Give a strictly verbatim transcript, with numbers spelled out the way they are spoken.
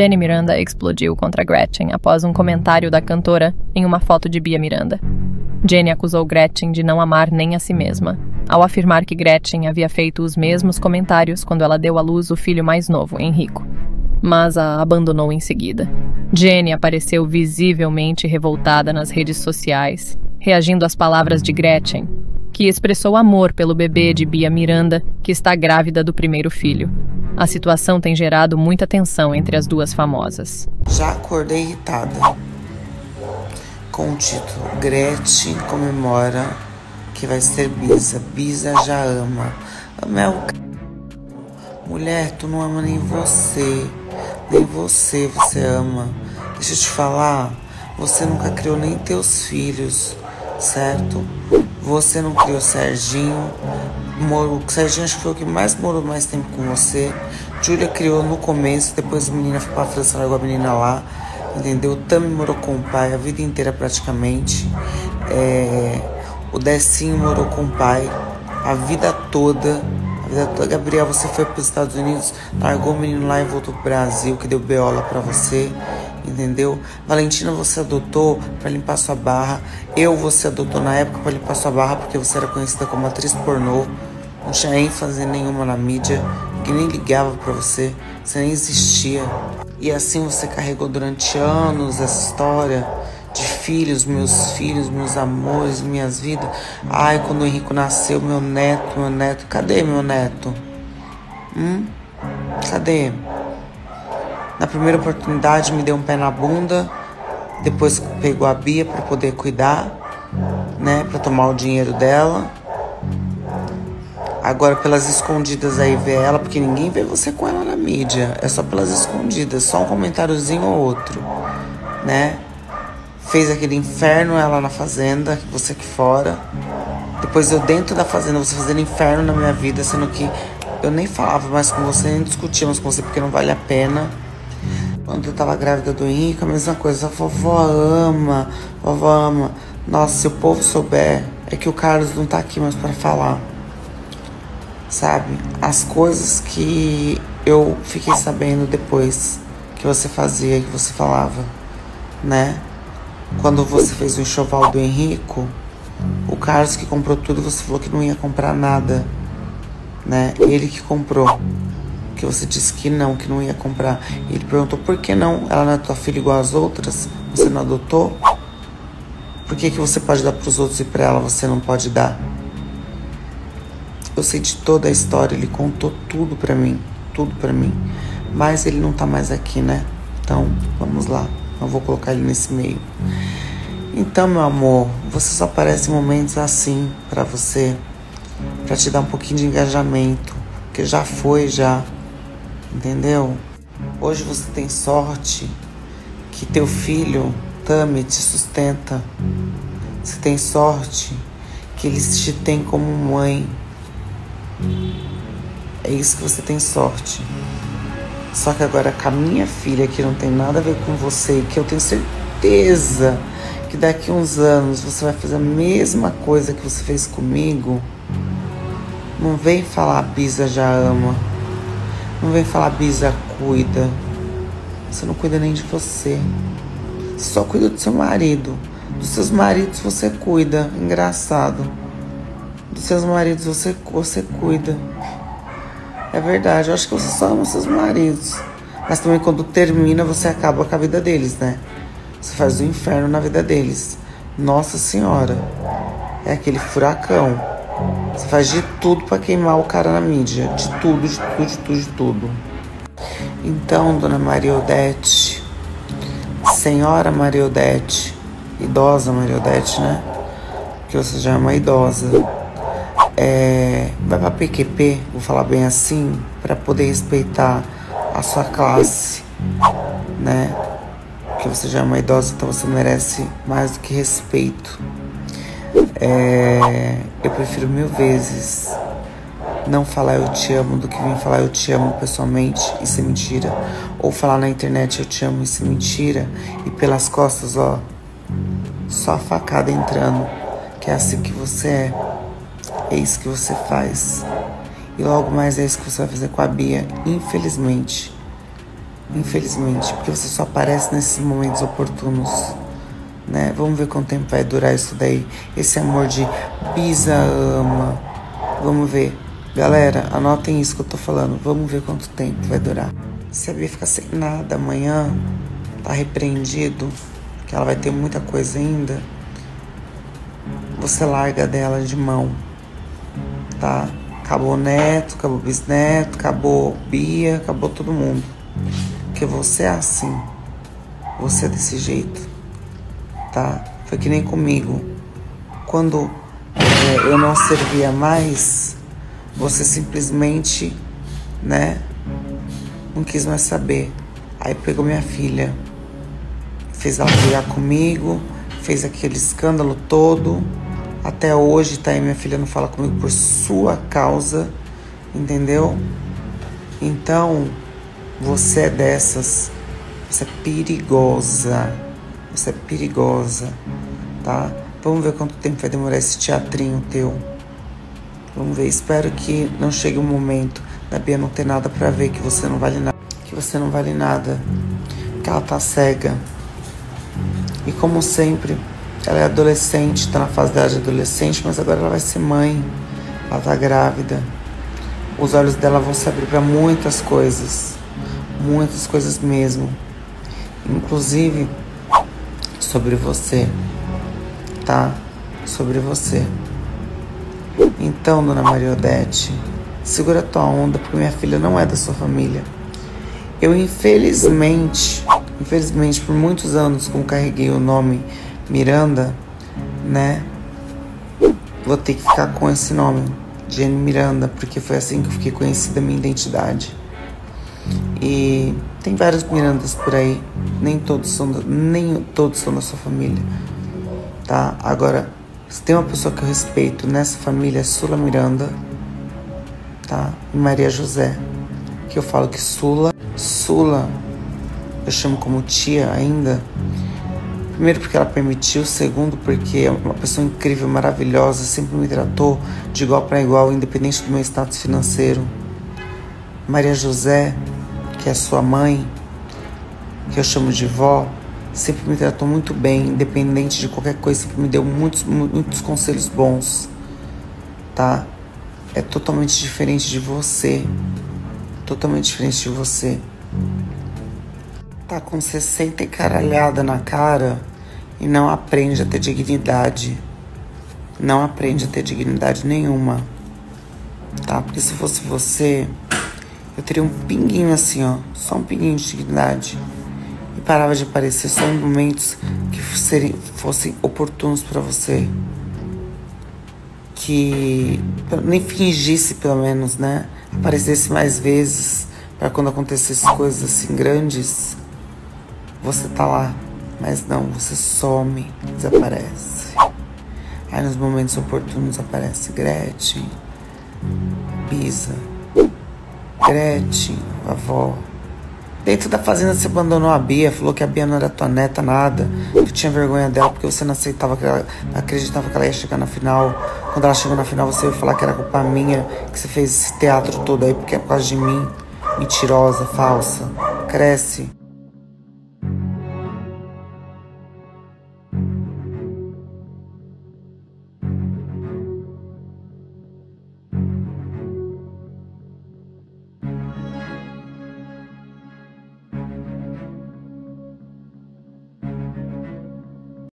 Jenny Miranda explodiu contra Gretchen após um comentário da cantora em uma foto de Bia Miranda. Jenny acusou Gretchen de não amar nem a si mesma, ao afirmar que Gretchen havia feito os mesmos comentários quando ela deu à luz o filho mais novo, Enrico, mas a abandonou em seguida. Jenny apareceu visivelmente revoltada nas redes sociais, reagindo às palavras de Gretchen, que expressou amor pelo bebê de Bia Miranda, que está grávida do primeiro filho. A situação tem gerado muita tensão entre as duas famosas. Já acordei irritada com o título Gretchen comemora que vai ser Bisa. Bisa já ama. Ama é o c... Mulher, tu não ama nem você. Nem você, você ama. Deixa eu te falar, você nunca criou nem teus filhos, certo? Você não criou Serginho. Moro, Serginho acho que foi o que mais morou mais tempo com você. Júlia criou no começo, depois a menina foi pra França, largou a menina lá, entendeu? Tami morou com o pai a vida inteira praticamente. É, o Decinho morou com o pai a vida toda. A vida toda. Gabriel, você foi para os Estados Unidos, largou o menino lá e voltou pro Brasil, que deu beola para você, entendeu? Valentina, você adotou para limpar sua barra. Eu, você adotou na época para limpar sua barra porque você era conhecida como atriz pornô. Não tinha ênfase nenhuma na mídia, que nem ligava para você, você nem existia. E assim você carregou durante anos essa história de filhos, meus filhos, meus amores, minhas vidas. Ai, quando o Enrico nasceu, meu neto, meu neto. Cadê meu neto? Hum? Cadê? Na primeira oportunidade me deu um pé na bunda. Depois pegou a Bia para poder cuidar, né? Para tomar o dinheiro dela. Agora pelas escondidas aí vê ela, porque ninguém vê você com ela na mídia. É só pelas escondidas, só um comentáriozinho ou outro, né? Fez aquele inferno ela na fazenda, você aqui fora. Depois eu dentro da fazenda, você fazendo inferno na minha vida, sendo que eu nem falava mais com você, nem discutíamos com você, porque não vale a pena. Quando eu tava grávida do Henrique, a mesma coisa. A vovó ama, a vovó ama. Nossa, se o povo souber, é que o Carlos não tá aqui mais pra falar. Sabe, as coisas que eu fiquei sabendo depois que você fazia e que você falava, né? Quando você fez o enxoval do Enrico, o Carlos que comprou tudo, você falou que não ia comprar nada, né? Ele que comprou, que você disse que não, que não ia comprar. Ele perguntou, por que não? Ela não é tua filha igual às outras? Você não adotou? Por que que você pode dar pros outros e pra ela você não pode dar? Eu sei de toda a história, ele contou tudo pra mim, tudo pra mim. Mas ele não tá mais aqui, né? Então, vamos lá, eu vou colocar ele nesse meio. Então, meu amor, você só aparece em momentos assim pra você, pra te dar um pouquinho de engajamento, porque já foi, já, entendeu? Hoje você tem sorte que teu filho, Tami, te sustenta. Você tem sorte que ele te tem como mãe. É isso que você tem sorte. Só que agora com a minha filha, que não tem nada a ver com você, que eu tenho certeza que daqui a uns anos você vai fazer a mesma coisa que você fez comigo. Não vem falar Bisa já ama. Não vem falar Bisa cuida. Você não cuida nem de você. Você só cuida do seu marido. Dos seus maridos você cuida. Engraçado. Dos seus maridos você, você cuida. É verdade, eu acho que você só ama os seus maridos. Mas também quando termina, você acaba com a vida deles, né? Você faz o inferno na vida deles. Nossa Senhora. É aquele furacão. Você faz de tudo pra queimar o cara na mídia. De tudo, de tudo, de tudo, de tudo. Então, dona Maria Odete, senhora Maria Odete, idosa Maria Odete, né? Que você já é uma idosa. É, vai pra P Q P, vou falar bem assim, pra poder respeitar a sua classe, né? Porque você já é uma idosa, então você merece mais do que respeito. É, eu prefiro mil vezes não falar eu te amo do que vir falar eu te amo pessoalmente, isso é mentira. Ou falar na internet eu te amo, isso é mentira. E pelas costas, ó, só a facada entrando, que é assim que você é. É isso que você faz. E logo mais é isso que você vai fazer com a Bia, infelizmente. Infelizmente, porque você só aparece nesses momentos oportunos, né? Vamos ver quanto tempo vai durar isso daí. Esse amor de Bisa ama. Vamos ver. Galera, anotem isso que eu tô falando. Vamos ver quanto tempo vai durar. Se a Bia ficar sem nada amanhã, tá repreendido, que ela vai ter muita coisa ainda, você larga dela de mão, tá? Acabou neto, acabou bisneto, acabou Bia, acabou todo mundo. Porque você é assim, você é desse jeito, tá? Foi que nem comigo. Quando é, eu não servia mais, você simplesmente, né, não quis mais saber. Aí pegou minha filha, fez ela brigar comigo, fez aquele escândalo todo. Até hoje, tá aí, minha filha não fala comigo por sua causa, entendeu? Então, você é dessas, você é perigosa, você é perigosa, tá? Vamos ver quanto tempo vai demorar esse teatrinho teu. Vamos ver, espero que não chegue um momento da Bia não ter nada pra ver, que você não vale nada. Que você não vale nada, que ela tá cega. E como sempre, ela é adolescente, tá na fase da adolescente, mas agora ela vai ser mãe, ela tá grávida. Os olhos dela vão se abrir pra muitas coisas, muitas coisas mesmo. Inclusive, sobre você, tá? Sobre você. Então, dona Maria Odete, segura tua onda, porque minha filha não é da sua família. Eu, infelizmente, infelizmente, por muitos anos, como carreguei o nome Miranda, né, vou ter que ficar com esse nome, Jenny Miranda, porque foi assim que eu fiquei conhecida a minha identidade. E tem vários Mirandas por aí, nem todos são, da, nem todos são da sua família, tá? Agora, se tem uma pessoa que eu respeito nessa família, é Sula Miranda, tá? E Maria José, que eu falo que Sula... Sula, eu chamo como tia ainda. Primeiro porque ela permitiu, segundo porque é uma pessoa incrível, maravilhosa, sempre me tratou de igual para igual, independente do meu status financeiro. Maria José, que é sua mãe, que eu chamo de vó, sempre me tratou muito bem, independente de qualquer coisa, sempre me deu muitos, muitos conselhos bons, tá? É totalmente diferente de você. Totalmente diferente de você. Tá com sessenta e caralhada na cara e não aprende a ter dignidade. Não aprende a ter dignidade nenhuma, tá? Porque se fosse você, eu teria um pinguinho assim, ó, só um pinguinho de dignidade, e parava de aparecer só em momentos que fossem, fossem oportunos pra você, que nem fingisse, pelo menos, né? Aparecesse mais vezes, para quando acontecesse coisas assim grandes, você tá lá. Mas não, você some, desaparece. Aí nos momentos oportunos aparece Gretchen, Bisa, Gretchen, a avó. Dentro da fazenda você abandonou a Bia, falou que a Bia não era tua neta, nada, que tinha vergonha dela porque você não aceitava, que ela não acreditava que ela ia chegar na final. Quando ela chegou na final, você ia falar que era culpa minha, que você fez esse teatro todo aí porque é por causa de mim. Mentirosa, falsa, cresce.